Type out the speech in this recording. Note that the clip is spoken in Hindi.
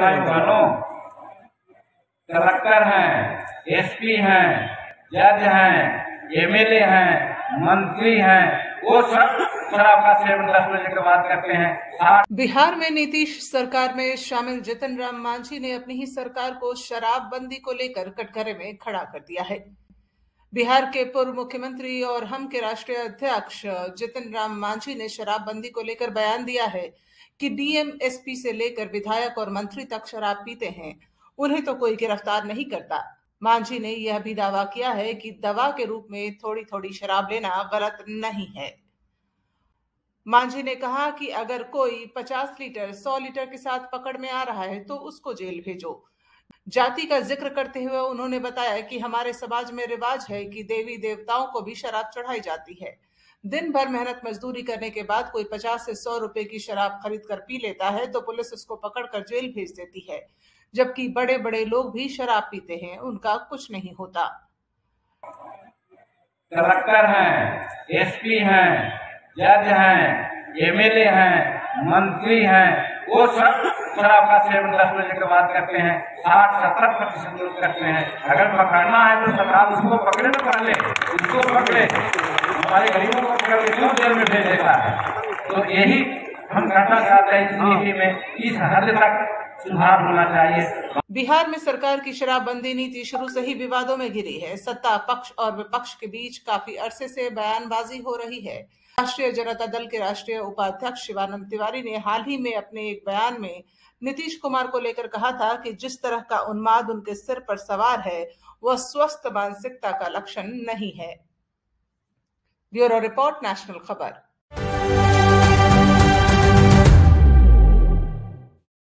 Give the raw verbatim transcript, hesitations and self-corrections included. भाई बहनों, कलेक्टर हैं, एसपी हैं, जज हैं, एमएलए हैं, मंत्री हैं, वो सब शराब का सेवन दस बजे के बाद करते हैं। बिहार में नीतीश सरकार में शामिल जीतन राम मांझी ने अपनी ही सरकार को शराबबंदी को लेकर कटघरे में खड़ा कर दिया है। बिहार के पूर्व मुख्यमंत्री और हम के राष्ट्रीय अध्यक्ष जीतन राम मांझी ने शराबबंदी को लेकर बयान दिया है कि डीएम एसपी से लेकर विधायक और मंत्री तक शराब पीते हैं, उन्हें तो कोई गिरफ्तार नहीं करता। मांझी ने यह भी दावा किया है कि दवा के रूप में थोड़ी थोड़ी शराब लेना गलत नहीं है। मांझी ने कहा कि अगर कोई पचास लीटर सौ लीटर के साथ पकड़ में आ रहा है तो उसको जेल भेजो। जाति का जिक्र करते हुए उन्होंने बताया कि हमारे समाज में रिवाज है कि देवी देवताओं को भी शराब चढ़ाई जाती है। दिन भर मेहनत मजदूरी करने के बाद कोई पचास से सौ रुपए की शराब खरीद कर पी लेता है तो पुलिस उसको पकड़कर जेल भेज देती है, जबकि बड़े बड़े लोग भी शराब पीते हैं, उनका कुछ नहीं होता। कलेक्टर हैं, एसपी हैं, जज हैं, एमएलए हैं, मंत्री हैं, वो सब शराब का सेवन दस बजे के बाद करते हैं। साठ सत्तर प्रतिशत लोग करते हैं। अगर पकड़ना है तो सरकार उसको पकड़े ना, पहले उसको पकड़े, हमारे गरीबों को पकड़ के क्यों जेल में भेज देता है। तो यही हम करना चाहते हैं, इस नीति में इस हद तक सुधार होना चाहिए। बिहार में सरकार की शराबबंदी नीति शुरू से ही विवादों में घिरी है। सत्ता पक्ष और विपक्ष के बीच काफी अरसे से बयानबाजी हो रही है। राष्ट्रीय जनता दल के राष्ट्रीय उपाध्यक्ष शिवानंद तिवारी ने हाल ही में अपने एक बयान में नीतीश कुमार को लेकर कहा था कि जिस तरह का उन्माद उनके सिर पर सवार है वह स्वस्थ मानसिकता का लक्षण नहीं है। ब्यूरो रिपोर्ट, नेशनल खबर।